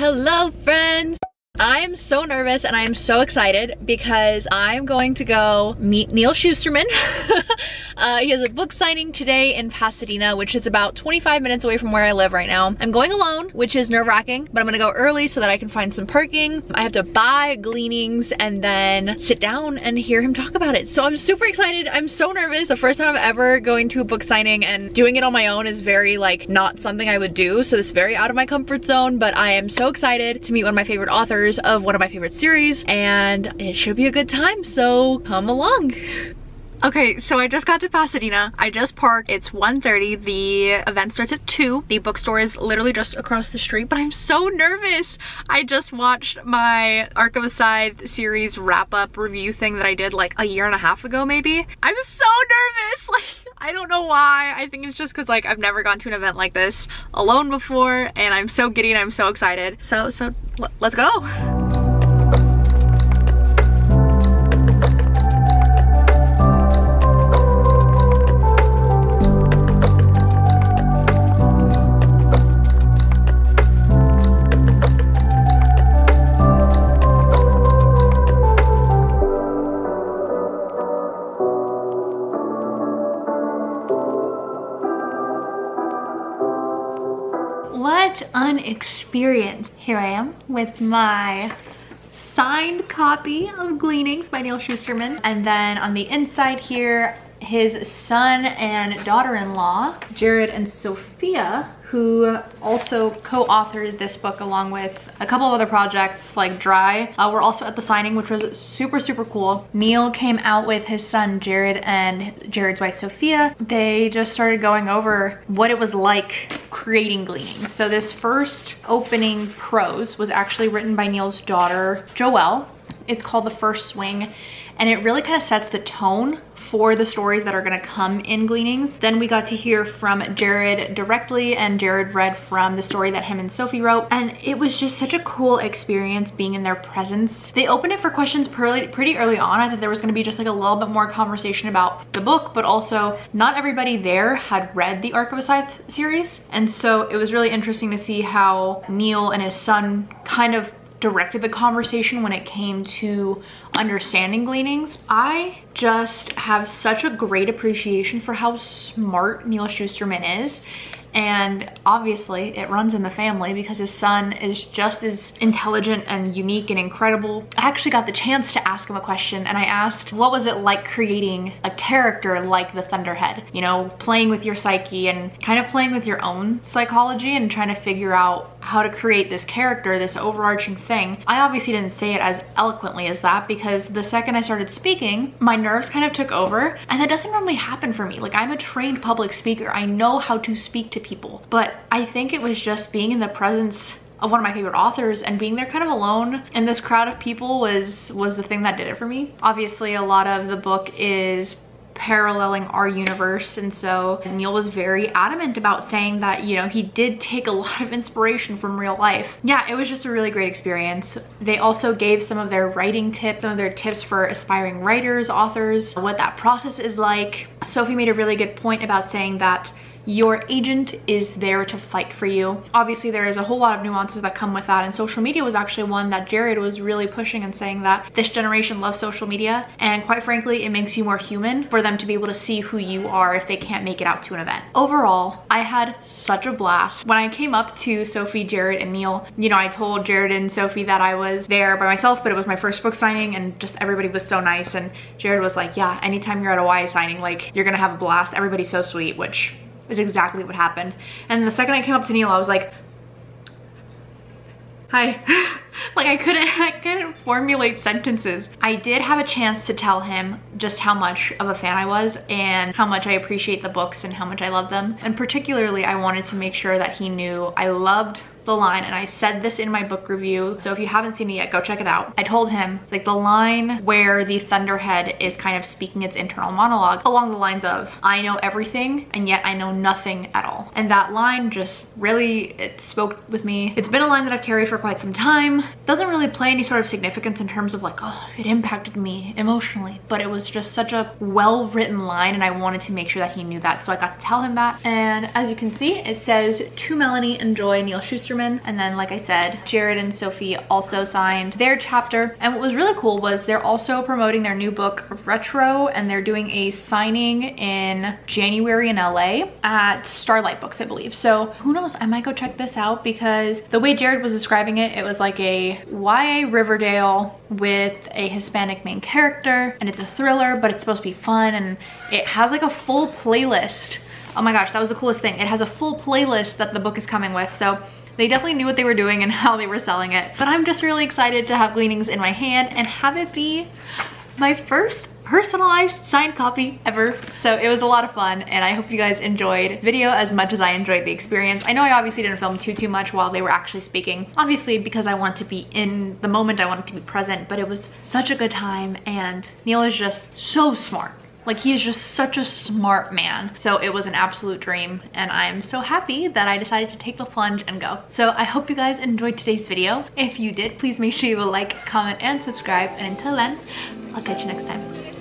Hello friends! I am so nervous and I am so excited because I'm going to go meet Neal Shusterman. He has a book signing today in Pasadena, which is about 25 minutes away from where I live right now. I'm going alone, which is nerve-wracking, but I'm gonna go early so that I can find some parking. I have to buy Gleanings and then sit down and hear him talk about it. So I'm super excited. I'm so nervous. The first time I'm ever going to a book signing, and doing it on my own is very like not something I would do. So it's very out of my comfort zone, but I am so excited to meet one of my favorite authors of one of my favorite series, and it should be a good time, so come along. Okay, so I just got to Pasadena. I just parked. It's 1:30. The event starts at 2. The bookstore is literally just across the street, but I'm so nervous. I just watched my Arc of a Scythe series wrap-up review thing that I did like a year and a half ago maybe. I'm so nervous! Like, I don't know why. I think it's just because like I've never gone to an event like this alone before, and I'm so giddy and I'm so excited. So let's go! An experience. Here I am with my signed copy of Gleanings by Neal Shusterman, and then on the inside here, his son and daughter-in-law, Jared and Sophia, who also co-authored this book along with a couple of other projects like Dry. We're also at the signing, which was super, super cool. Neal came out with his son, Jared, and Jared's wife, Sophia. They just started going over what it was like creating Gleanings. So this first opening prose was actually written by Neal's daughter, Joelle. It's called The First Swing, and it really kind of sets the tone for the stories that are gonna come in Gleanings. Then we got to hear from Jared directly, and Jared read from the story that him and Sophie wrote, and it was just such a cool experience being in their presence. They opened it for questions pretty early on. I thought there was gonna be just like a little bit more conversation about the book, but also not everybody there had read the Arc of a Scythe series, and so it was really interesting to see how Neal and his son kind of directed the conversation when it came to understanding Gleanings. I just have such a great appreciation for how smart Neal Shusterman is, and obviously it runs in the family because his son is just as intelligent and unique and incredible. I actually got the chance to ask him a question, and I asked, what was it like creating a character like the Thunderhead? You know, playing with your psyche and kind of playing with your own psychology and trying to figure out how to create this character, this overarching thing. I obviously didn't say it as eloquently as that because the second I started speaking, my nerves kind of took over, and that doesn't normally happen for me. Like, I'm a trained public speaker. I know how to speak to people, but I think it was just being in the presence of one of my favorite authors and being there kind of alone in this crowd of people was the thing that did it for me. Obviously, a lot of the book is paralleling our universe, and so Neal was very adamant about saying that, you know, he did take a lot of inspiration from real life. Yeah, it was just a really great experience. They also gave some of their writing tips, some of their tips for aspiring writers, authors, what that process is like. Sophie made a really good point about saying that your agent is there to fight for you. Obviously, there is a whole lot of nuances that come with that, and social media was actually one that Jared was really pushing and saying that this generation loves social media, and quite frankly, it makes you more human for them to be able to see who you are if they can't make it out to an event. Overall, I had such a blast. When I came up to Sophie, Jared, and Neal, you know, I told Jared and Sophie that I was there by myself, but it was my first book signing, and just everybody was so nice, and Jared was like, yeah, anytime you're at a YA signing, like, you're gonna have a blast. Everybody's so sweet, which is exactly what happened. And the second I came up to Neal, I was like, hi. Like, I couldn't formulate sentences. I did have a chance to tell him just how much of a fan I was and how much I appreciate the books and how much I love them. And particularly, I wanted to make sure that he knew I loved the line, and I said this in my book review, so if you haven't seen it yet, go check it out. I told him, like, the line where the Thunderhead is kind of speaking its internal monologue along the lines of, I know everything and yet I know nothing at all. And that line just really, it spoke with me. It's been a line that I've carried for quite some time. Doesn't really play any sort of significance in terms of like, oh, it impacted me emotionally, but it was just such a well-written line, and I wanted to make sure that he knew that, so I got to tell him that. And as you can see, it says, to Melanie and Joy, Neal Shusterman, Shusterman. And then, like I said, Jared and Sophie also signed their chapter. And what was really cool was they're also promoting their new book, Retro, and they're doing a signing in January in LA at Starlight Books, I believe. So who knows, I might go check this out, because the way Jared was describing it, it was like a YA Riverdale with a Hispanic main character, and it's a thriller, but it's supposed to be fun, and it has like a full playlist. Oh my gosh, that was the coolest thing. It has a full playlist that the book is coming with, so they definitely knew what they were doing and how they were selling it. But I'm just really excited to have Gleanings in my hand and have it be my first personalized signed copy ever. So it was a lot of fun, and I hope you guys enjoyed the video as much as I enjoyed the experience. I know I obviously didn't film too much while they were actually speaking, obviously, because I want to be in the moment, I wanted to be present, but it was such a good time. And Neal is just so smart. Like, he is just such a smart man. So it was an absolute dream, and I'm so happy that I decided to take the plunge and go. So I hope you guys enjoyed today's video. If you did, please make sure you like, comment, and subscribe. And until then, I'll catch you next time.